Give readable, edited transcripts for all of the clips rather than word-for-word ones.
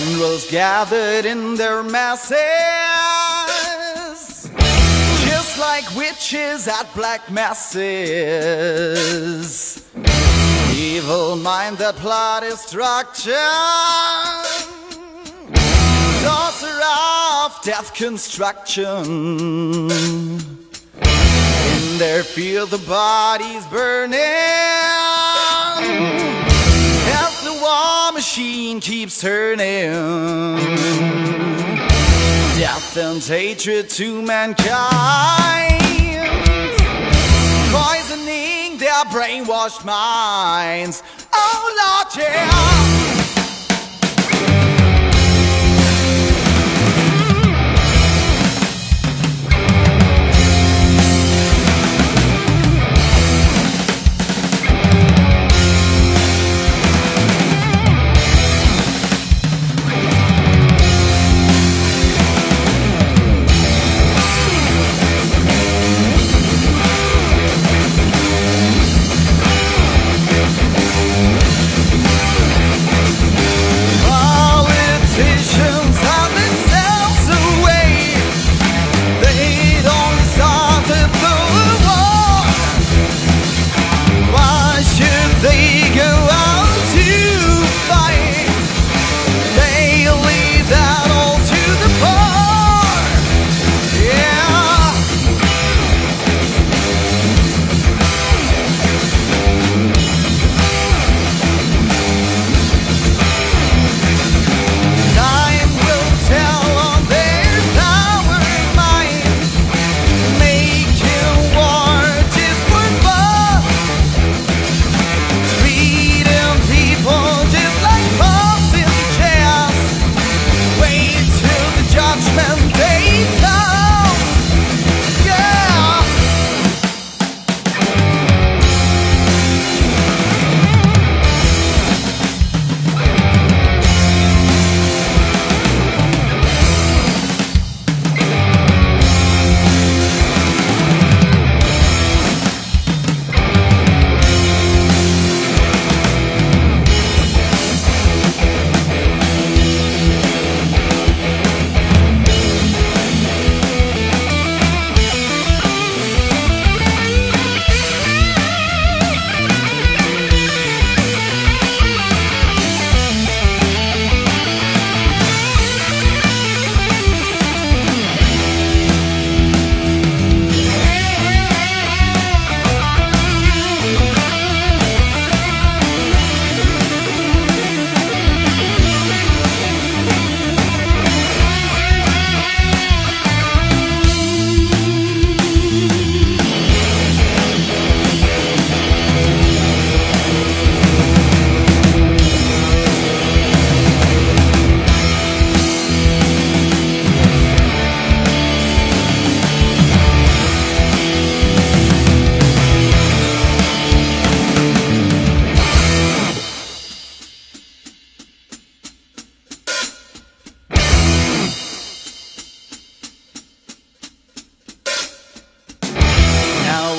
generals gathered in their masses, just like witches at black masses. Evil mind that plot destruction, sorcerer of death construction. In their field the bodies burning, machine keeps turning. Death and hatred to mankind, poisoning their brainwashed minds. Oh Lord, yeah.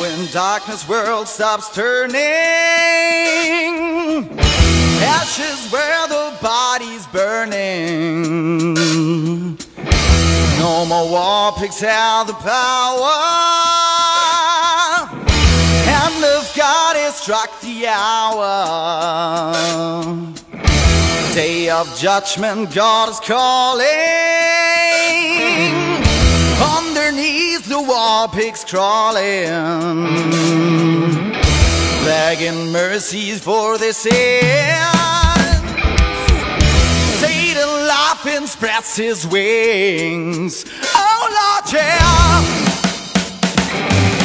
When darkness world stops turning, ashes where the body's burning. No more war pigs have the power, hand of God has struck the hour. Day of judgment God is calling, underneath the war pigs crawling, begging mercies for their sins. Satan laughing spreads his wings. Oh Lord, yeah.